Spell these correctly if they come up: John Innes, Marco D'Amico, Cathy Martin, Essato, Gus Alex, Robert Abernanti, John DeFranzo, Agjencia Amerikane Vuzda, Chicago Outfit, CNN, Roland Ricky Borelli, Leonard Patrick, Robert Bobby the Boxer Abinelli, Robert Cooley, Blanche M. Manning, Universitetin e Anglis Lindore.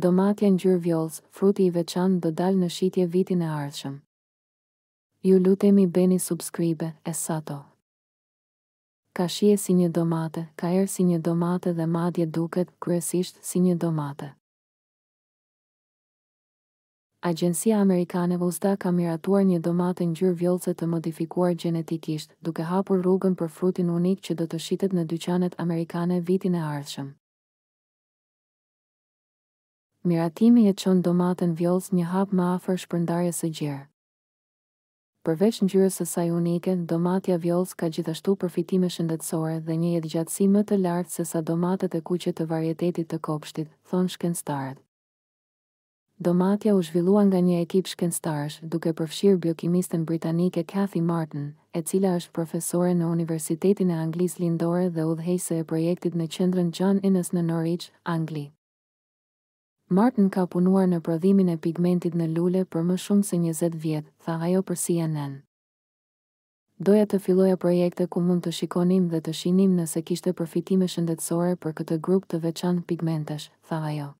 domatja, ngjyrë, fruti I veçantë do dal në shitje vitin e ardhshëm. Ju lutemi bëni subscribe, e sato. Ka shije si një domate, ka erë si një domate dhe madje duket kryesisht si një domate. Agjencia Amerikane Vuzda ka miratuar një domate ngjyrë vjollce të modifikuar gjenetikisht, duke hapur rrugën për frutin unik që do të shitet në dyqanet amerikane vitin e ardhshëm. Miratimi e çon domaten vjollc një hap më afër shpërndarjes së gjerë. Përveç ngjyrës së saj unike, domatja vjollc ka gjithashtu përfitime shëndetësore dhe një jetëgjatësi më të lartë se sa domatet e kuqe të varietetit të kopshtit, thonë shkencëtarët. Domatja u zhvillua nga një ekip shkencëtarësh, duke përfshirë biokimisten britanike Cathy Martin, e cila është profesore në Universitetin e Anglis Lindore dhe udhëheqëse e projektit në qendrën John Innes në Norwich, Angli. Martin ka punuar në prodhimin e pigmentit në lule për më shumë se 20 vjet, tha ajo për CNN. Doja të filloja projekte ku mund të shikonim dhe të shinim nëse kishte përfitime shëndetësore për këtë grup të veçantë pigmentesh, tha ajo.